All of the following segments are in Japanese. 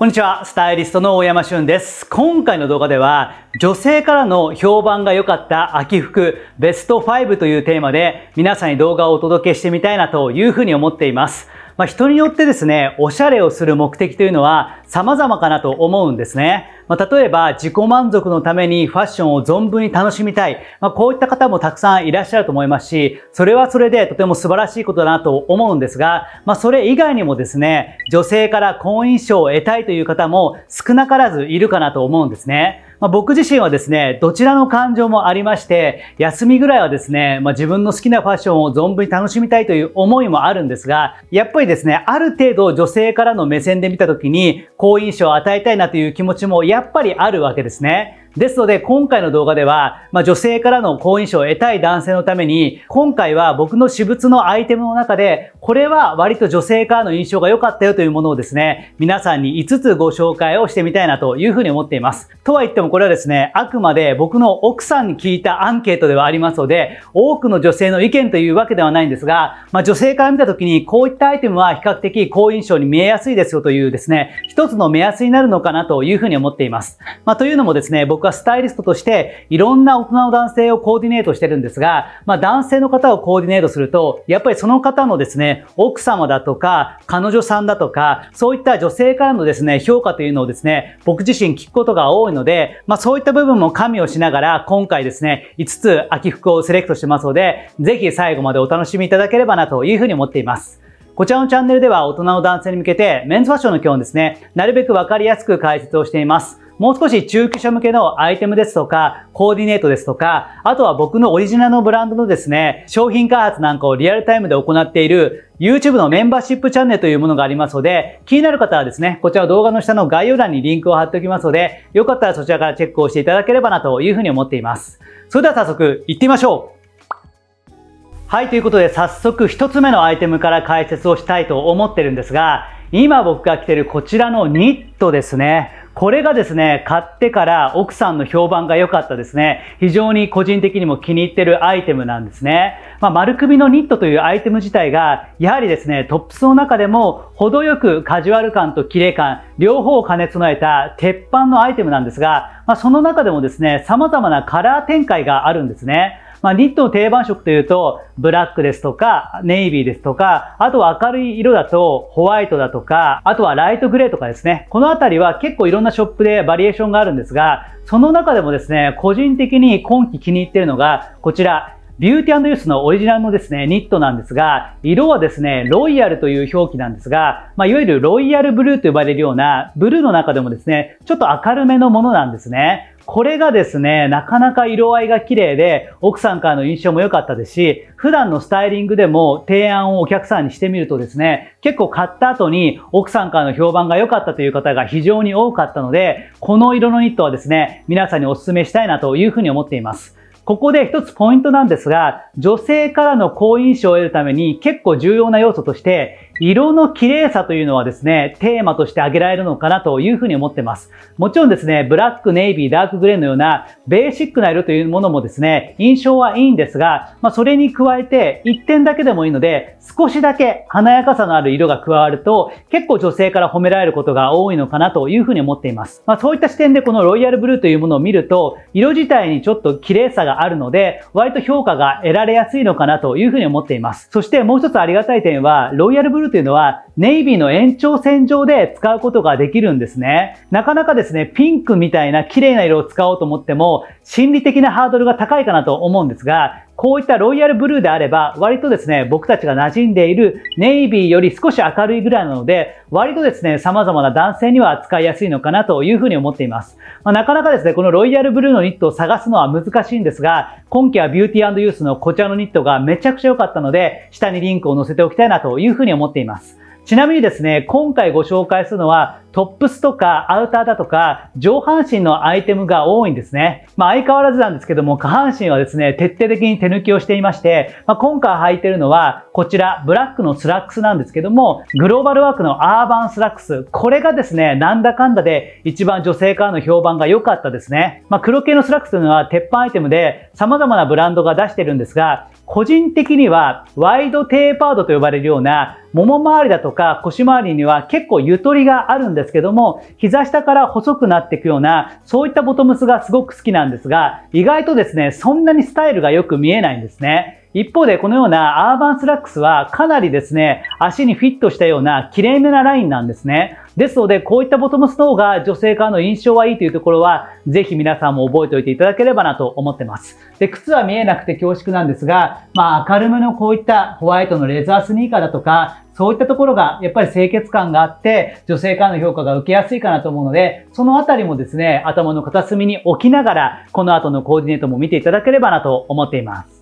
こんにちは、スタイリストの大山俊です。今回の動画では、女性からの評判が良かった秋服ベスト5というテーマで皆さんに動画をお届けしてみたいなというふうに思っています。人によってですね、おしゃれをする目的というのは様々かなと思うんですね。例えば自己満足のためにファッションを存分に楽しみたい。こういった方もたくさんいらっしゃると思いますし、それはそれでとても素晴らしいことだなと思うんですが、それ以外にもですね、女性から好印象を得たいという方も少なからずいるかなと思うんですね。僕自身はですね、どちらの感情もありまして、休みぐらいはですね、自分の好きなファッションを存分に楽しみたいという思いもあるんですが、やっぱりですね、ある程度女性からの目線で見た時に、好印象を与えたいなという気持ちもやっぱりあるわけですね。ですので、今回の動画では、女性からの好印象を得たい男性のために、今回は僕の私物のアイテムの中で、これは割と女性からの印象が良かったよというものをですね、皆さんに5つご紹介をしてみたいなというふうに思っています。とは言ってもこれはですね、あくまで僕の奥さんに聞いたアンケートではありますので、多くの女性の意見というわけではないんですが、女性から見た時にこういったアイテムは比較的好印象に見えやすいですよというですね、一つの目安になるのかなというふうに思っています。というのもですね、僕はスタイリストとしていろんな大人の男性をコーディネートしてるんですが、男性の方をコーディネートすると、やっぱりその方のですね、奥様だとか、彼女さんだとか、そういった女性からのですね、評価というのをですね、僕自身聞くことが多いので、そういった部分も加味をしながら、今回ですね、5つ秋服をセレクトしてますので、ぜひ最後までお楽しみいただければなというふうに思っています。こちらのチャンネルでは大人の男性に向けて、メンズファッションの基本ですね、なるべくわかりやすく解説をしています。もう少し中級者向けのアイテムですとか、コーディネートですとか、あとは僕のオリジナルのブランドのですね、商品開発なんかをリアルタイムで行っている YouTube のメンバーシップチャンネルというものがありますので、気になる方はですね、こちら動画の下の概要欄にリンクを貼っておきますので、よかったらそちらからチェックをしていただければなというふうに思っています。それでは早速行ってみましょう。はい、ということで早速一つ目のアイテムから解説をしたいと思ってるんですが、今僕が着ているこちらのニットですね。これがですね、買ってから奥さんの評判が良かったですね。非常に個人的にも気に入ってるアイテムなんですね。丸首のニットというアイテム自体が、やはりですね、トップスの中でも程よくカジュアル感と綺麗感、両方を兼ね備えた鉄板のアイテムなんですが、その中でもですね、様々なカラー展開があるんですね。ニットの定番色というと、ブラックですとか、ネイビーですとか、あとは明るい色だと、ホワイトだとか、あとはライトグレーとかですね。このあたりは結構いろんなショップでバリエーションがあるんですが、その中でもですね、個人的に今季気に入っているのが、こちら、ビューティー&ユースのオリジナルのですね、ニットなんですが、色はですね、ロイヤルという表記なんですが、いわゆるロイヤルブルーと呼ばれるような、ブルーの中でもですね、ちょっと明るめのものなんですね。これがですね、なかなか色合いが綺麗で、奥さんからの印象も良かったですし、普段のスタイリングでも提案をお客さんにしてみるとですね、結構買った後に奥さんからの評判が良かったという方が非常に多かったので、この色のニットはですね、皆さんにお勧めしたいなというふうに思っています。ここで一つポイントなんですが、女性からの好印象を得るために結構重要な要素として、色の綺麗さというのはですね、テーマとして挙げられるのかなというふうに思ってます。もちろんですね、ブラック、ネイビー、ダークグレーのようなベーシックな色というものもですね、印象はいいんですが、それに加えて1点だけでもいいので、少しだけ華やかさのある色が加わると、結構女性から褒められることが多いのかなというふうに思っています。そういった視点でこのロイヤルブルーというものを見ると、色自体にちょっと綺麗さがあるので、割と評価が得られやすいのかなというふうに思っています。そしてもう一つありがたい点は、ロイヤルブルーというのはネイビーの延長線上で使うことができるんですね。なかなかですね、ピンクみたいな綺麗な色を使おうと思っても、心理的なハードルが高いかなと思うんですが、こういったロイヤルブルーであれば、割とですね、僕たちが馴染んでいるネイビーより少し明るいぐらいなので、割とですね、様々な男性には使いやすいのかなというふうに思っています。なかなかですね、このロイヤルブルーのニットを探すのは難しいんですが、今季はビューティー&ユースのこちらのニットがめちゃくちゃ良かったので、下にリンクを載せておきたいなというふうに思っています。ちなみにですね、今回ご紹介するのは、トップスとかアウターだとか上半身のアイテムが多いんですね。相変わらずなんですけども、下半身はですね、徹底的に手抜きをしていまして、今回履いてるのはこちらブラックのスラックスなんですけども、グローバルワークのアーバンスラックス。これがですね、なんだかんだで一番女性からの評判が良かったですね。黒系のスラックスというのは鉄板アイテムで様々なブランドが出してるんですが、個人的にはワイドテーパードと呼ばれるようなもも周りだとか腰周りには結構ゆとりがあるんですけども、膝下から細くなっていくようなそういったボトムスがすごく好きなんですが、意外とですね、そんなにスタイルがよく見えないんですね。一方でこのようなアーバンスラックスはかなりですね、足にフィットしたような綺麗めなラインなんですね。ですのでこういったボトムスの方が女性からの印象はいいというところは、ぜひ皆さんも覚えておいていただければなと思ってます。で、靴は見えなくて恐縮なんですが、明るめのこういったホワイトのレザースニーカーだとか、そういったところがやっぱり清潔感があって女性からの評価が受けやすいかなと思うので、そのあたりもですね、頭の片隅に置きながらこの後のコーディネートも見ていただければなと思っています。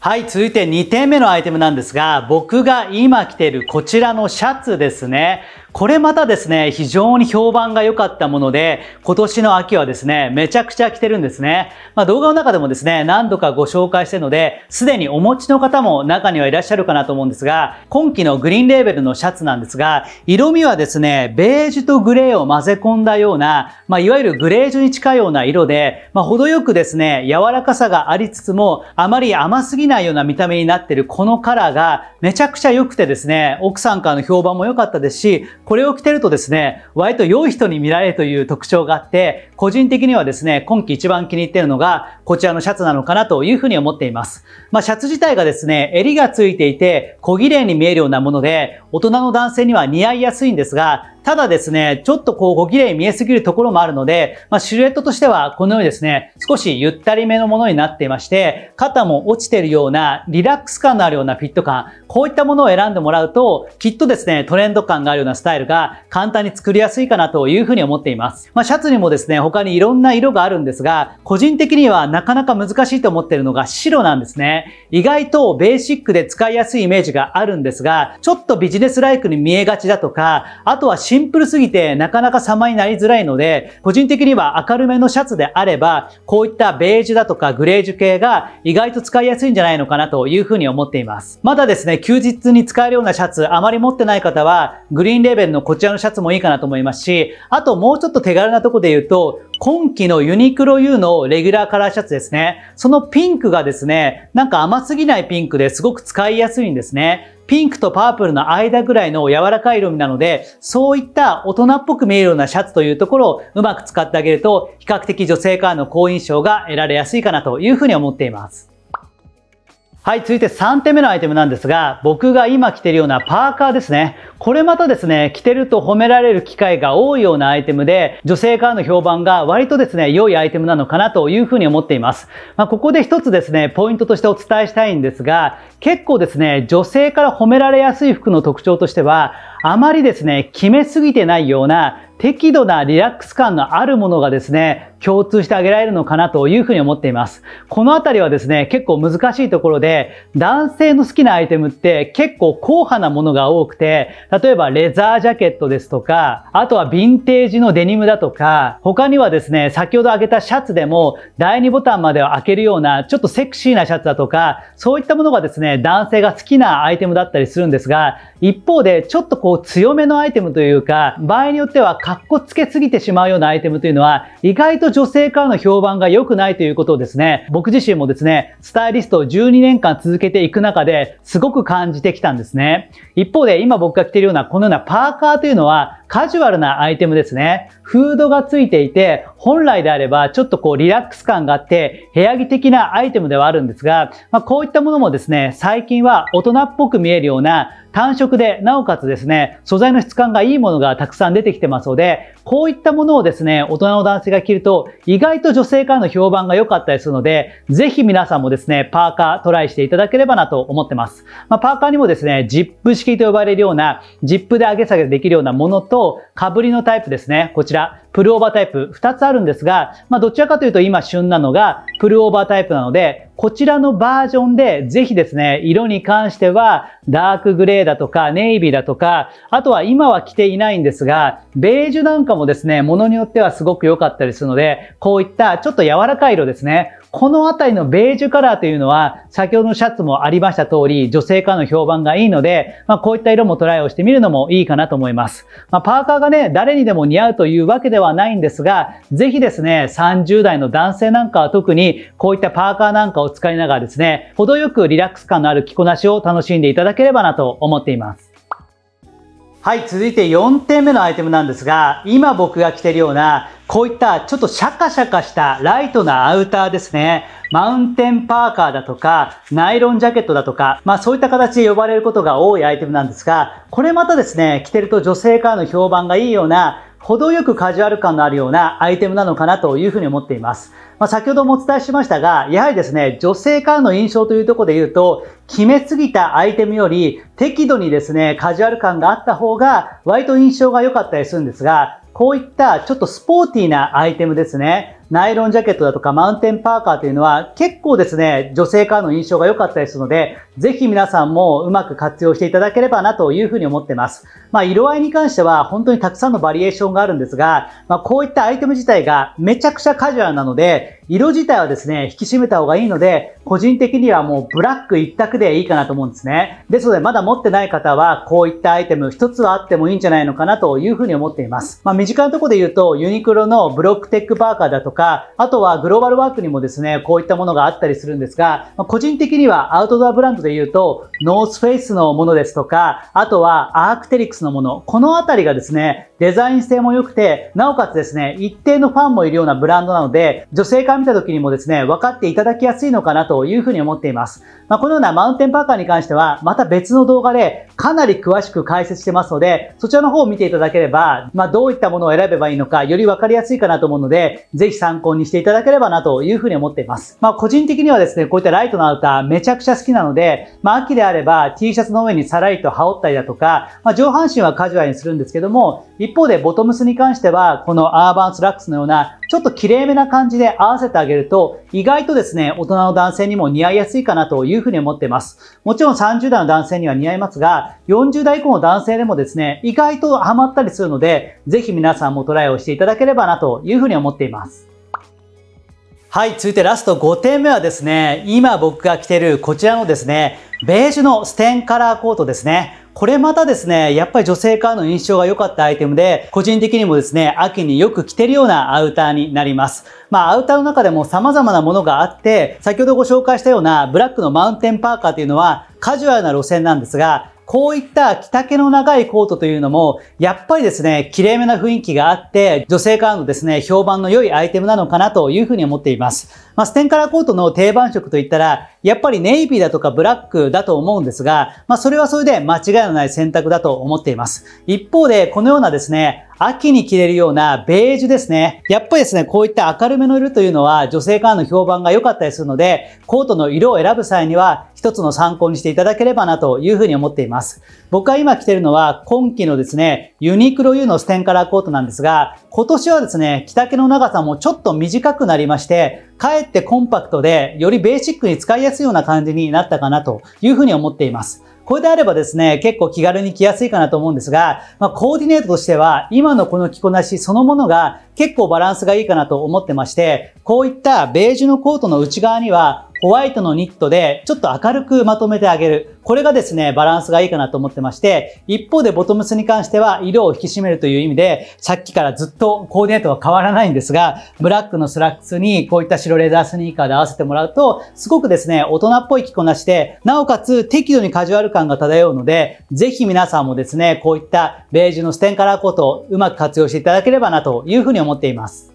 はい、続いて2点目のアイテムなんですが、僕が今着ているこちらのシャツですね。これまたですね、非常に評判が良かったもので、今年の秋はですね、めちゃくちゃ着てるんですね。動画の中でもですね、何度かご紹介してるので、すでにお持ちの方も中にはいらっしゃるかなと思うんですが、今季のグリーンレーベルのシャツなんですが、色味はですね、ベージュとグレーを混ぜ込んだような、いわゆるグレージュに近いような色で、程よくですね、柔らかさがありつつも、あまり甘すぎないような見た目になっているこのカラーがめちゃくちゃ良くてですね、奥さんからの評判も良かったですし、これを着てるとですね、割と良い人に見られるという特徴があって、個人的にはですね、今季一番気に入っているのがこちらのシャツなのかなというふうに思っています。シャツ自体がですね、襟がついていて小綺麗に見えるようなもので、大人の男性には似合いやすいんですが、ただですね、ちょっとこう、小綺麗に見えすぎるところもあるので、シルエットとしてはこのようにですね、少しゆったりめのものになっていまして、肩も落ちているようなリラックス感のあるようなフィット感、こういったものを選んでもらうと、きっとですね、トレンド感があるようなスタイルが簡単に作りやすいかなというふうに思っています。シャツにもですね、他にいろんな色があるんですが、個人的にはなかなか難しいと思っているのが白なんですね。意外とベーシックで使いやすいイメージがあるんですが、ちょっとビジネスライクに見えがちだとか、あとはシンプルすぎてなかなか様になりづらいので、個人的には明るめのシャツであれば、こういったベージュだとかグレージュ系が意外と使いやすいんじゃないのかなというふうに思っています。まだですね、休日に使えるようなシャツあまり持ってない方は、グリーンレーベルのこちらのシャツもいいかなと思いますし、あともうちょっと手軽なとこで言うと、今季のユニクロ U のレギュラーカラーシャツですね。そのピンクがですね、なんか甘すぎないピンクですごく使いやすいんですね。ピンクとパープルの間ぐらいの柔らかい色味なので、そういった大人っぽく見えるようなシャツというところをうまく使ってあげると、比較的女性からの好印象が得られやすいかなというふうに思っています。はい、続いて3点目のアイテムなんですが、僕が今着ているようなパーカーですね。これまたですね、着てると褒められる機会が多いようなアイテムで、女性からの評判が割とですね、良いアイテムなのかなというふうに思っています。ここで一つですね、ポイントとしてお伝えしたいんですが、結構ですね、女性から褒められやすい服の特徴としては、あまりですね、決めすぎてないような、適度なリラックス感のあるものがですね、共通してあげられるのかなというふうに思っています。このあたりはですね、結構難しいところで、男性の好きなアイテムって結構硬派なものが多くて、例えばレザージャケットですとか、あとはヴィンテージのデニムだとか、他にはですね、先ほど挙げたシャツでも第2ボタンまでを開けるようなちょっとセクシーなシャツだとか、そういったものがですね、男性が好きなアイテムだったりするんですが、一方でちょっとこう強めのアイテムというか、場合によってはかっこつけすぎてしまうようなアイテムというのは、意外と女性からの評判が良くないということをですね、僕自身もですね、スタイリストを12年間続けていく中ですごく感じてきたんですね。一方で今僕が着ているようなこのようなパーカーというのはカジュアルなアイテムですね。フードがついていて、本来であればちょっとこうリラックス感があって部屋着的なアイテムではあるんですが、こういったものもですね、最近は大人っぽく見えるような単色で、なおかつですね、素材の質感がいいものがたくさん出てきてますので、こういったものをですね、大人の男性が着ると意外と女性からの評判が良かったりするので、ぜひ皆さんもですね、パーカートライしていただければなと思ってます。パーカーにもですね、ジップ式と呼ばれるような、ジップで上げ下げできるようなものと、被りのタイプですね、こちら、プルオーバータイプ2つあるんですが、どちらかというと今旬なのがプルオーバータイプなので、こちらのバージョンでぜひですね、色に関してはダークグレーだとかネイビーだとか、あとは今は着ていないんですが、ベージュなんかもですね、ものによってはすごく良かったりするので、こういったちょっと柔らかい色ですね、このあたりのベージュカラーというのは、先ほどのシャツもありました通り、女性からの評判がいいので、こういった色もトライをしてみるのもいいかなと思います。パーカーがね、誰にでも似合うというわけではないんですが、ぜひですね、30代の男性なんかは特に、こういったパーカーなんかを使いながらですね、程よくリラックス感のある着こなしを楽しんでいただければなと思っています。はい、続いて4点目のアイテムなんですが、今僕が着ているような、こういったちょっとシャカシャカしたライトなアウターですね。マウンテンパーカーだとか、ナイロンジャケットだとか、そういった形で呼ばれることが多いアイテムなんですが、これまたですね、着てると女性からの評判がいいような、程よくカジュアル感のあるようなアイテムなのかなというふうに思っています。先ほどもお伝えしましたが、やはりですね、女性からの印象というところで言うと、決めすぎたアイテムより適度にですね、カジュアル感があった方が、割と印象が良かったりするんですが、こういったちょっとスポーティーなアイテムですね。ナイロンジャケットだとかマウンテンパーカーというのは結構ですね、女性からの印象が良かったりするので、ぜひ皆さんもうまく活用していただければなというふうに思っています。色合いに関しては本当にたくさんのバリエーションがあるんですが、こういったアイテム自体がめちゃくちゃカジュアルなので、色自体はですね、引き締めた方がいいので、個人的にはもうブラック一択でいいかなと思うんですね。ですので、まだ持ってない方は、こういったアイテム一つはあってもいいんじゃないのかなというふうに思っています。身近なところで言うと、ユニクロのブロックテックパーカーだとか、あとはグローバルワークにもですね、こういったものがあったりするんですが、個人的にはアウトドアブランドで言うと、ノースフェイスのものですとか、あとはアークテリクスのもの、このあたりがですね、デザイン性も良くて、なおかつですね、一定のファンもいるようなブランドなので、女性から見た時にもですね、分かっていただきやすいのかなというふうに思っています。このようなマウンテンパーカーに関しては、また別の動画でかなり詳しく解説してますので、そちらの方を見ていただければ、どういったものを選べばいいのか、より分かりやすいかなと思うので、ぜひ参考にしていただければなというふうに思っています。個人的にはですね、こういったライトのアウター、めちゃくちゃ好きなので、秋であれば T シャツの上にさらりと羽織ったりだとか、上半身はカジュアルにするんですけども、一方でボトムスに関しては、このアーバンスラックスのような、ちょっと綺麗めな感じで合わせてあげると、意外とですね、大人の男性にも似合いやすいかなというふうに思っています。もちろん30代の男性には似合いますが、40代以降の男性でもですね、意外とハマったりするので、ぜひ皆さんもトライをしていただければなというふうに思っています。はい、続いてラスト5点目はですね、今僕が着てるこちらのですね、ベージュのステンカラーコートですね。これまたですね、やっぱり女性からの印象が良かったアイテムで、個人的にもですね、秋によく着てるようなアウターになります。アウターの中でも様々なものがあって、先ほどご紹介したようなブラックのマウンテンパーカーというのはカジュアルな路線なんですが、こういった着丈の長いコートというのも、やっぱりですね、綺麗めな雰囲気があって、女性からのですね、評判の良いアイテムなのかなというふうに思っています。ステンカラーコートの定番色といったら、やっぱりネイビーだとかブラックだと思うんですが、それはそれで間違いのない選択だと思っています。一方で、このようなですね、秋に着れるようなベージュですね。やっぱりですね、こういった明るめの色というのは女性からの評判が良かったりするので、コートの色を選ぶ際には一つの参考にしていただければなというふうに思っています。僕が今着ているのは今季のですね、ユニクロ U のステンカラーコートなんですが、今年はですね、着丈の長さもちょっと短くなりまして、かえってコンパクトで、よりベーシックに使いやすいような感じになったかなというふうに思っています。これであればですね、結構気軽に着やすいかなと思うんですが、コーディネートとしては、今のこの着こなしそのものが結構バランスがいいかなと思ってまして、こういったベージュのコートの内側には、ホワイトのニットでちょっと明るくまとめてあげる。これがですね、バランスがいいかなと思ってまして、一方でボトムスに関しては色を引き締めるという意味で、さっきからずっとコーディネートは変わらないんですが、ブラックのスラックスにこういった白レザースニーカーで合わせてもらうと、すごくですね、大人っぽい着こなしで、なおかつ適度にカジュアル感が漂うので、ぜひ皆さんもですね、こういったベージュのステンカラーコートをうまく活用していただければなというふうに思っています。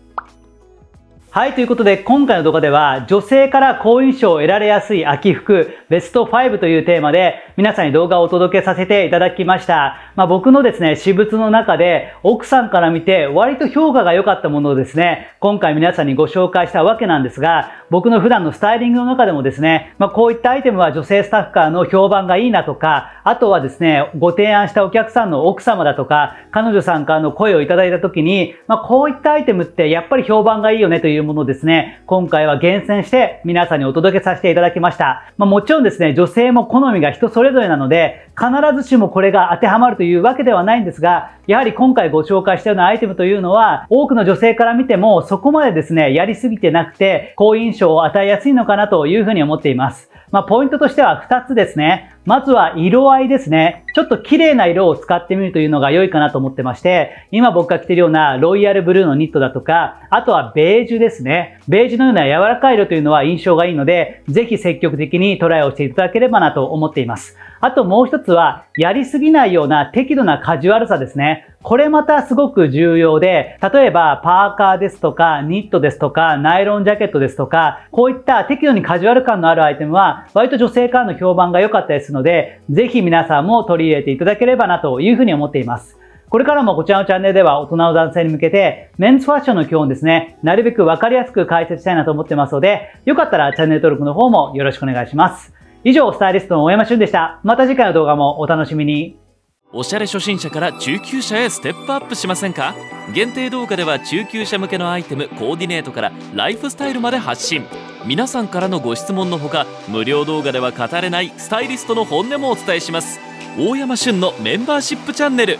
はい、ということで今回の動画では女性から好印象を得られやすい秋服ベスト5というテーマで皆さんに動画をお届けさせていただきました。僕のですね、私物の中で奥さんから見て割と評価が良かったものをですね、今回皆さんにご紹介したわけなんですが、僕の普段のスタイリングの中でもですね、こういったアイテムは女性スタッフからの評判がいいなとか、あとはですね、ご提案したお客さんの奥様だとか、彼女さんからの声をいただいた時に、こういったアイテムってやっぱり評判がいいよねというものをですね、今回は厳選して皆さんにお届けさせていただきました。まあ、もちろんですね、女性も好みが人それぞれなので、必ずしもこれが当てはまるというわけではないんですが、やはり今回ご紹介したようなアイテムというのは、多くの女性から見てもそこまでですね、やりすぎてなくて、好印象を与えやすいのかなというふうに思っています。まあ、ポイントとしては2つですね。まずは色合いですね。ちょっと綺麗な色を使ってみるというのが良いかなと思ってまして、今僕が着ているようなロイヤルブルーのニットだとか、あとはベージュですね。ベージュのような柔らかい色というのは印象がいいので、ぜひ積極的にトライをしていただければなと思っています。あともう1つは、やりすぎないような適度なカジュアルさですね。これまたすごく重要で、例えばパーカーですとか、ニットですとか、ナイロンジャケットですとか、こういった適度にカジュアル感のあるアイテムは、割と女性からの評判が良かったですので、ぜひ皆さんも取り入れていただければなというふうに思っています。これからもこちらのチャンネルでは大人の男性に向けてメンズファッションの基本ですね、なるべくわかりやすく解説したいなと思ってますので、よかったらチャンネル登録の方もよろしくお願いします。以上、スタイリストの大山俊でした。また次回の動画もお楽しみに。おしゃれ初心者から中級者へステップアップしませんか？限定動画では中級者向けのアイテム、コーディネートからライフスタイルまで発信。皆さんからのご質問のほか、無料動画では語れないスタイリストの本音もお伝えします。大山俊のメンバーシップチャンネル。